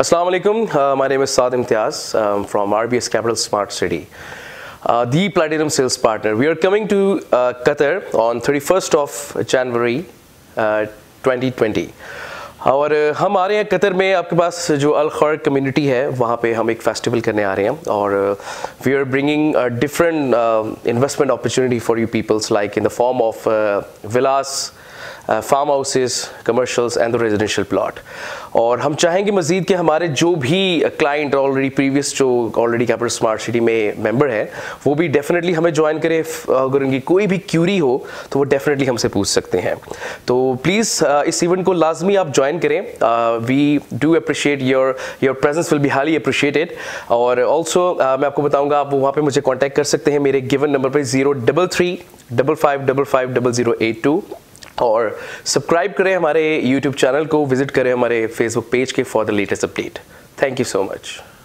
Assalamu alaikum. My name is Saad Imtiaz from RBS Capital Smart City, the Platinum Sales Partner. We are coming to Qatar on 31st of January 2020. और हम आ रहे हैं Qatar में आपके पास जो अल खैर community है वहाँ पे हम एक फेस्टिवल करने आ रहे हैं और we are bringing different investment opportunity for you peoples like in the form of villas farm houses commercials and the residential plot और हम चाहेंगे मजीद कि हमारे जो भी क्लाइंट ऑलरेडी प्रीवियस जो ऑलरेडी कैपिटल स्मार्ट सिटी में मेंबर है वो भी डेफिनेटली हमें ज्वाइन करें अगर उनकी कोई भी क्यूरी हो तो वो डेफिनेटली हमसे पूछ सकते हैं तो प्लीज़ इस इवेंट को लाजमी आप ज्वाइन करें we do appreciate your presence will be highly appreciated और ऑल्सो मैं आपको बताऊँगा आप वहाँ पर मुझे कॉन्टैक्ट कर सकते हैं मेरे गिवन नंबर पर 03355550082 और सब्सक्राइब करें हमारे YouTube चैनल को विजिट करें हमारे Facebook पेज के for the latest update thank you so much